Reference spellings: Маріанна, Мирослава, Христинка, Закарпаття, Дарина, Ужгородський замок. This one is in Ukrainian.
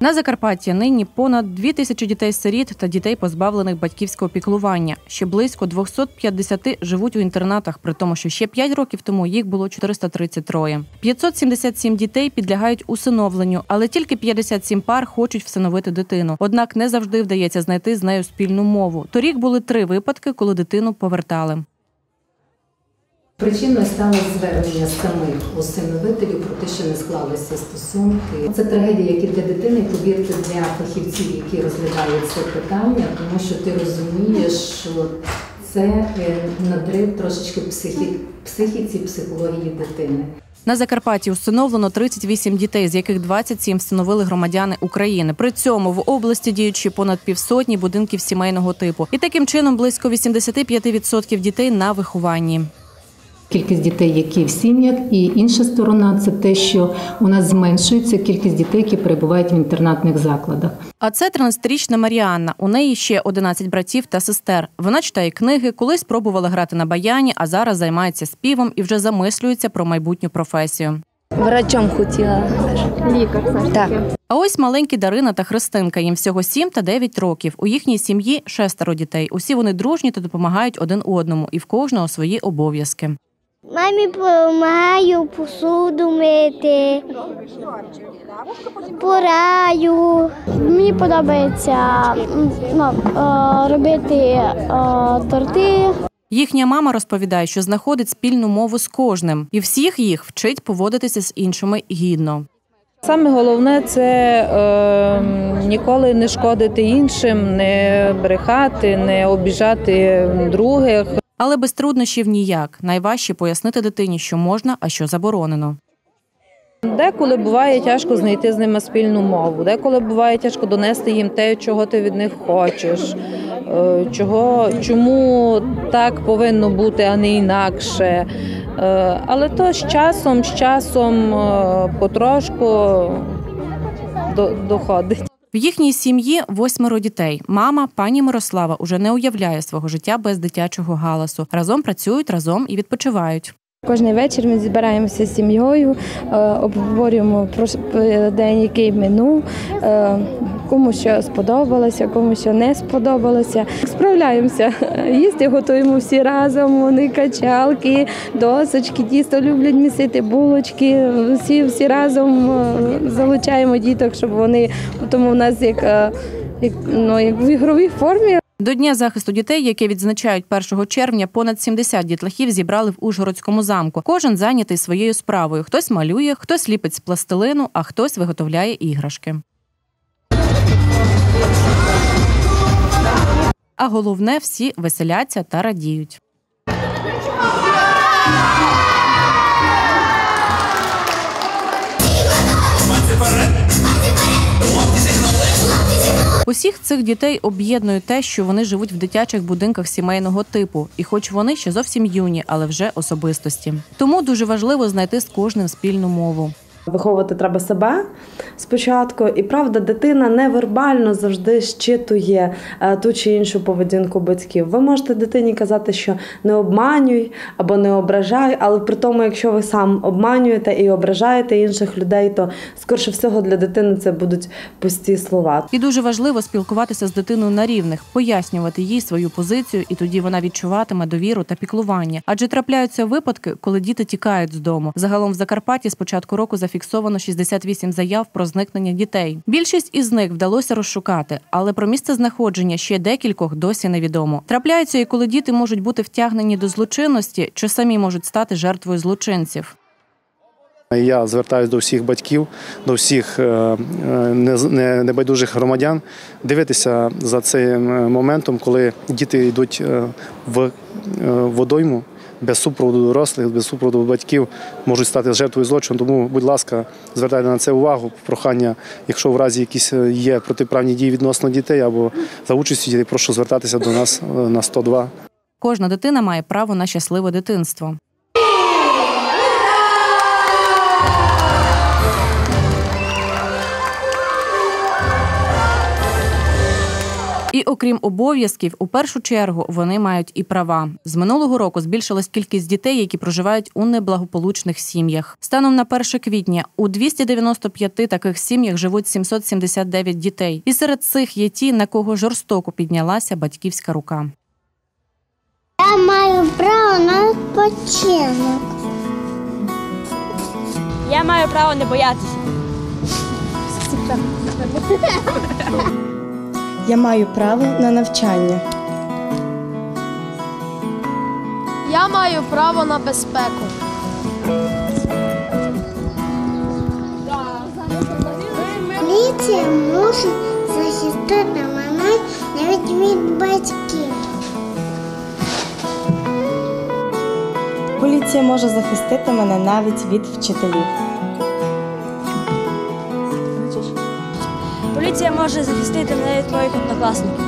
На Закарпатті нині понад 2000 дітей-сиріт та дітей, позбавлених батьківського піклування. Ще близько 250 живуть у інтернатах, при тому, що ще 5 років тому їх було 433. 577 дітей підлягають усиновленню, але тільки 57 пар хочуть всиновити дитину. Однак не завжди вдається знайти з нею спільну мову. Торік були 3 випадки, коли дитину повертали. Причиною стало звернення самих усиновителів про те, що не склалися стосунки. Це трагедія, як і для дитини, повірте, для фахівців, які розглядають це питання, тому що ти розумієш, що це надрив трошечки психіці, психології дитини. На Закарпатті усиновлено 38 дітей, з яких 27 всиновили громадяни України. При цьому в області діють ще понад півсотні будинків сімейного типу. І таким чином близько 85% дітей на вихованні. Кількість дітей, які в сім'ях, і інша сторона – це те, що у нас зменшується кількість дітей, які перебувають в інтернатних закладах. А це 13-річна Маріанна. У неї ще 11 братів та сестер. Вона читає книги, колись пробувала грати на баяні, а зараз займається співом і вже замислюється про майбутню професію. Врачом хотіла. Лікар. Так. А ось маленькі Дарина та Христинка. Їм всього 7 та 9 років. У їхній сім'ї 6 дітей. Усі вони дружні та допомагають один одному. І в кожного свої обов'язки. Мамі допомагаю посуду мити, пораю. Мені подобається робити торти. Їхня мама розповідає, що знаходить спільну мову з кожним. І всіх їх вчить поводитися з іншими гідно. Саме головне – це ніколи не шкодити іншим, не брехати, не обіжати других. Але без труднощів ніяк. Найважче пояснити дитині, що можна, а що заборонено. Деколи буває тяжко знайти з ними спільну мову, деколи буває тяжко донести їм те, чого ти від них хочеш, чому так повинно бути, а не інакше. Але то з часом потрошку доходить. В їхній сім'ї 8 дітей. Мама, пані Мирослава, уже не уявляє свого життя без дитячого галасу. Разом працюють, разом і відпочивають. Кожен вечір ми збираємося з сім'єю, обговорюємо про день, який минув, кому що сподобалося, кому що не сподобалося. Справляємося, їсти готуємо всі разом, вони качалки, досочки, тісто люблять місити, булочки, всі разом залучаємо діток, щоб вони, тому в нас як в ігровій формі. До Дня захисту дітей, яке відзначають 1 червня, понад 70 дітлахів зібрали в Ужгородському замку. Кожен зайнятий своєю справою. Хтось малює, хтось ліпить з пластилину, а хтось виготовляє іграшки. А головне, всі веселяться та радіють. Усіх цих дітей об'єднує те, що вони живуть в дитячих будинках сімейного типу. І хоч вони ще зовсім юні, але вже особистості. Тому дуже важливо знайти з кожним спільну мову. Виховувати треба себе спочатку. І правда, дитина невербально завжди щитує ту чи іншу поведінку батьків. Ви можете дитині казати, що не обманюй або не ображай, але при тому, якщо ви сам обманюєте і ображаєте інших людей, то, скорше всього, для дитини це будуть пусті слова. І дуже важливо спілкуватися з дитиною на рівних, пояснювати їй свою позицію, і тоді вона відчуватиме довіру та піклування. Адже трапляються випадки, коли діти тікають з дому. Загалом в Закарпатті з початку року зафіксовано 68 заяв про зникнення дітей. Більшість із них вдалося розшукати, але про місцезнаходження ще декількох досі невідомо. Трапляються і коли діти можуть бути втягнені до злочинності, чи самі можуть стати жертвою злочинців. Я звертаюся до всіх батьків, до всіх небайдужих громадян дивитися за цим моментом, коли діти йдуть в водойму, без супроводу дорослих, без супроводу батьків можуть стати жертвою злочину. Тому, будь ласка, звертайте на це увагу, прохання, якщо в разі якісь є протиправні дії відносно дітей або за участю дітей, прошу звертатися до нас на 102. Кожна дитина має право на щасливе дитинство. І окрім обов'язків, у першу чергу вони мають і права. З минулого року збільшилась кількість дітей, які проживають у неблагополучних сім'ях. Станом на 1 квітня у 295 таких сім'ях живуть 779 дітей. І серед цих є ті, на кого жорстоко піднялася батьківська рука. Я маю право на відпочинок. Я маю право не боятися. Я маю право на навчання. Я маю право на безпеку. Поліція може захистити мене навіть від батьків. Поліція може захистити мене навіть від вчителів. Поліція може захистити мене від моїх однокласників.